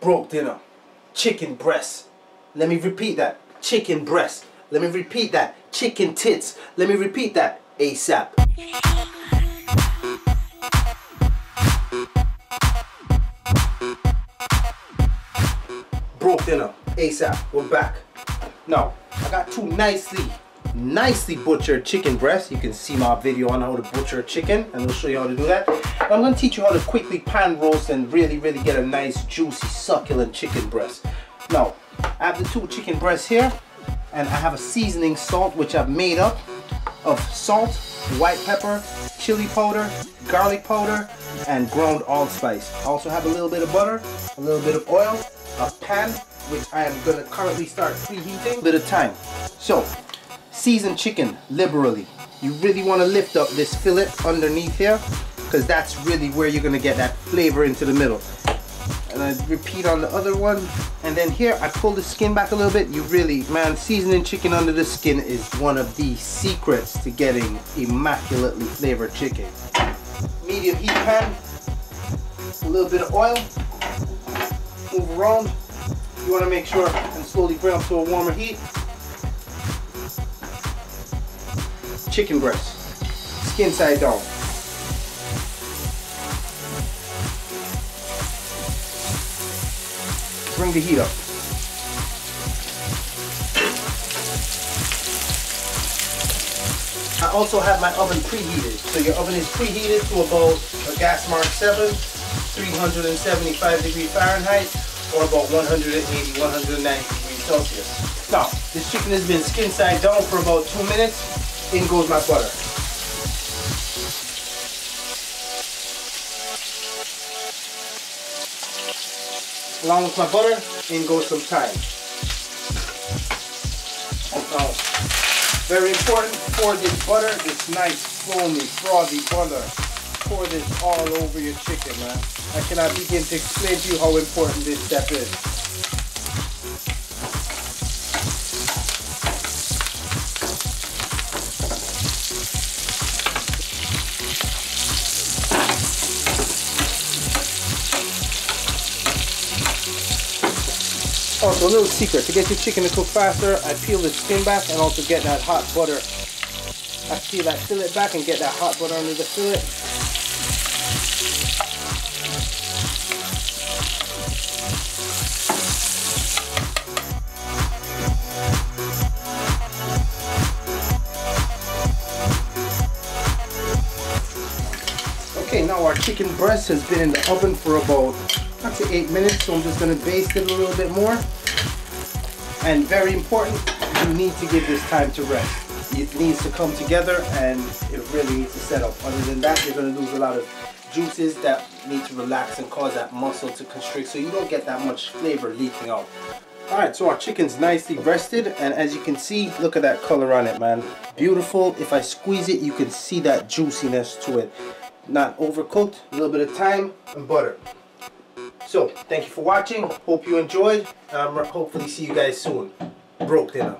broke dinner, chicken breast. Let me repeat that, chicken breast. Let me repeat that, chicken tits. Let me repeat that, ASAP. Broke dinner, ASAP, we're back. Now, I got two nicely butchered chicken breasts. You can see my video on how to butcher chicken, and we'll show you how to do that. I'm going to teach you how to quickly pan roast and really get a nice juicy succulent chicken breast. Now, I have the two chicken breasts here, and I have a seasoning salt which I've made up of salt, white pepper, chili powder, garlic powder, and ground allspice. I also have a little bit of butter, a little bit of oil, a pan which I am going to currently start preheating. A bit of time. So, season chicken liberally. You really want to lift up this fillet underneath here, because that's really where you're going to get that flavor into the middle. And I repeat on the other one, and then here I pull the skin back a little bit. You really, man, seasoning chicken under the skin is one of the secrets to getting immaculately flavored chicken. Medium heat pan, a little bit of oil, move around. You want to make sure and slowly bring up to a warmer heat. Chicken breast, skin side down. Bring the heat up. I also have my oven preheated. So your oven is preheated to about a gas mark 7, 375 degrees Fahrenheit, or about 180, 190 degrees Celsius. Now, this chicken has been skin side down for about 2 minutes. In goes my butter. Along with my butter, in goes some thyme. Now, very important, pour this butter, this nice, foamy, frothy butter. Pour this all over your chicken, man. I cannot begin to explain to you how important this step is. Also, a little secret, to get your chicken to cook faster, I peel the skin back and also get that hot butter. I peel that fillet back and get that hot butter under the fillet. Okay, now our chicken breast has been in the oven for about up to 8 minutes, so I'm just going to baste it a little bit more. And very important, you need to give this time to rest. It needs to come together and it really needs to set up. Other than that, you're going to lose a lot of juices that need to relax and cause that muscle to constrict, so you don't get that much flavor leaking out. Alright, so our chicken's nicely rested, and as you can see, look at that color on it, man. Beautiful. If I squeeze it, you can see that juiciness to it. Not overcooked, a little bit of thyme and butter. So, thank you for watching. Hope you enjoyed. Hopefully see you guys soon. Broke Dinner.